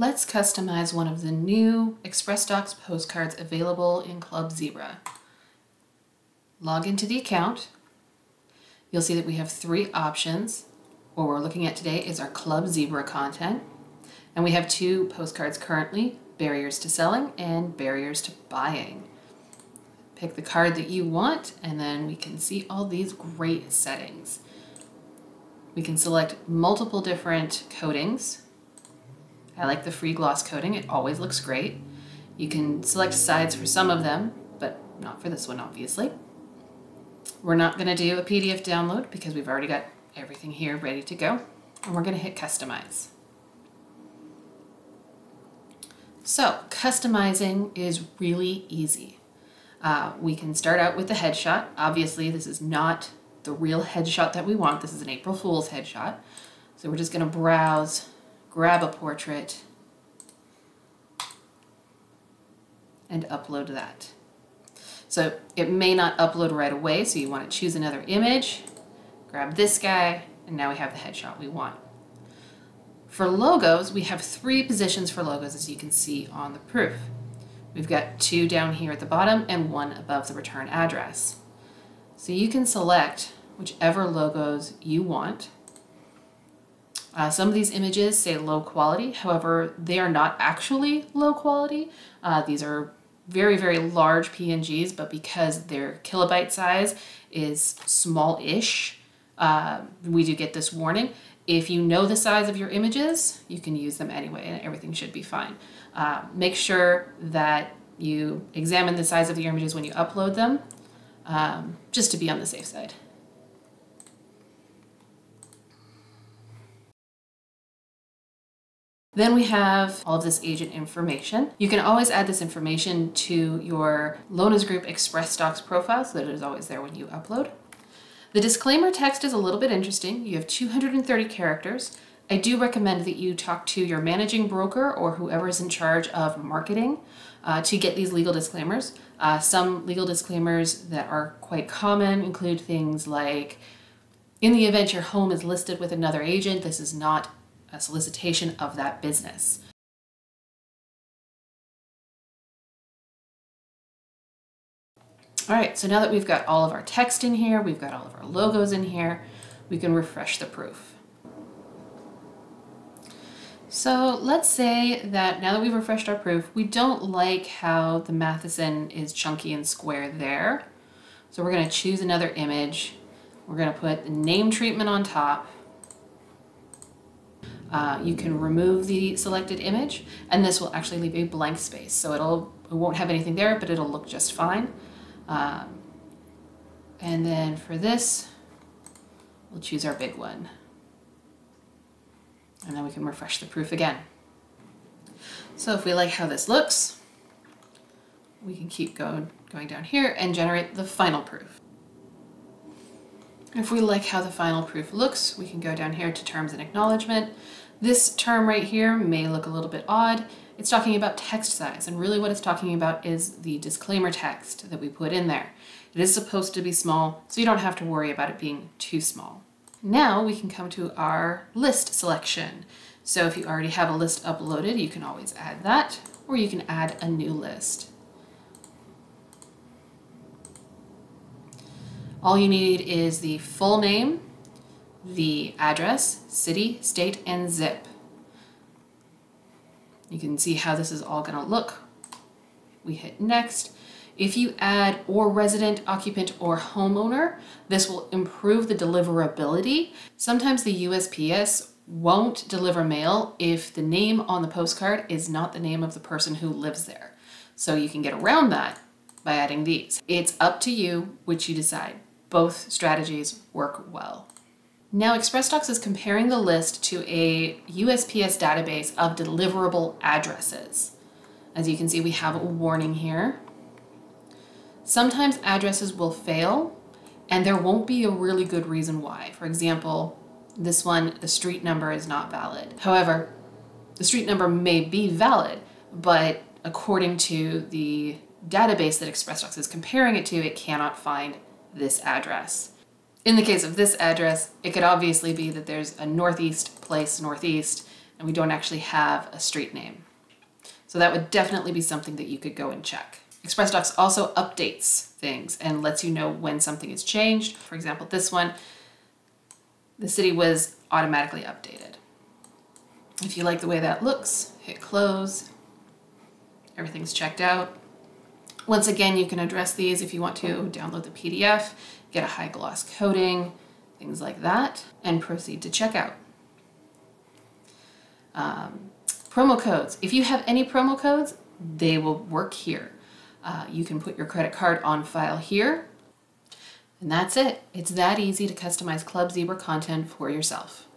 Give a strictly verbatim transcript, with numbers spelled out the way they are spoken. Let's customize one of the new Xpress Docs postcards available in Club Zebra. Log into the account. You'll see that we have three options. What we're looking at today is our Club Zebra content. And we have two postcards currently, Barriers to Selling and Barriers to Buying. Pick the card that you want, and then we can see all these great settings. We can select multiple different coatings. I like the free gloss coating, it always looks great. You can select sides for some of them, but not for this one, obviously. We're not gonna do a P D F download because we've already got everything here ready to go. And we're gonna hit customize. So customizing is really easy. Uh, we can start out with the headshot. Obviously, this is not the real headshot that we want. This is an April Fool's headshot. So we're just gonna browse, grab a portrait, and upload that. So it may not upload right away, so you want to choose another image, grab this guy, and now we have the headshot we want. For logos, we have three positions for logos, as you can see on the proof. We've got two down here at the bottom and one above the return address. So you can select whichever logos you want. Uh, some of these images say low quality, however, they are not actually low quality. Uh, these are very, very large P N Gs, but because their kilobyte size is small-ish, uh, we do get this warning. If you know the size of your images, you can use them anyway, and everything should be fine. Uh, make sure that you examine the size of your images when you upload them, um, just to be on the safe side. Then we have all of this agent information. You can always add this information to your Lones Group Xpress Docs profile so that it is always there when you upload. The disclaimer text is a little bit interesting. You have two hundred thirty characters. I do recommend that you talk to your managing broker or whoever is in charge of marketing uh, to get these legal disclaimers. Uh, some legal disclaimers that are quite common include things like, in the event your home is listed with another agent, this is not a solicitation of that business. All right, so now that we've got all of our text in here, we've got all of our logos in here, we can refresh the proof. So let's say that now that we've refreshed our proof, we don't like how the Matheson is chunky and square there. So we're gonna choose another image. We're gonna put the name treatment on top. Uh, you can remove the selected image, and this will actually leave a blank space. So it'll, it won't have anything there, but it'll look just fine. Um, and then for this, we'll choose our big one. And then we can refresh the proof again. So if we like how this looks, we can keep going, going down here and generate the final proof. If we like how the final proof looks, we can go down here to terms and acknowledgement. This term right here may look a little bit odd. It's talking about text size, and really what it's talking about is the disclaimer text that we put in there. It is supposed to be small, so you don't have to worry about it being too small. Now we can come to our list selection. So if you already have a list uploaded, you can always add that, or you can add a new list. All you need is the full name, the address, city, state, and zip. You can see how this is all gonna look. We hit next. If you add or resident, occupant, or homeowner, this will improve the deliverability. Sometimes the U S P S won't deliver mail if the name on the postcard is not the name of the person who lives there. So you can get around that by adding these. It's up to you which you decide. Both strategies work well. Now Xpress Docs is comparing the list to a U S P S database of deliverable addresses. As you can see, we have a warning here. Sometimes addresses will fail and there won't be a really good reason why. For example, this one, the street number is not valid. However, the street number may be valid, but according to the database that Xpress Docs is comparing it to, it cannot find this address. In the case of this address, it could obviously be that there's a northeast place northeast and we don't actually have a street name. So that would definitely be something that you could go and check. Xpress Docs also updates things and lets you know when something is changed. For example, this one, the city was automatically updated. If you like the way that looks, hit close. Everything's checked out. Once again, you can address these if you want to, download the P D F, get a high gloss coding, things like that, and proceed to checkout. Um, promo codes. If you have any promo codes, they will work here. Uh, you can put your credit card on file here. And that's it. It's that easy to customize Club Zebra content for yourself.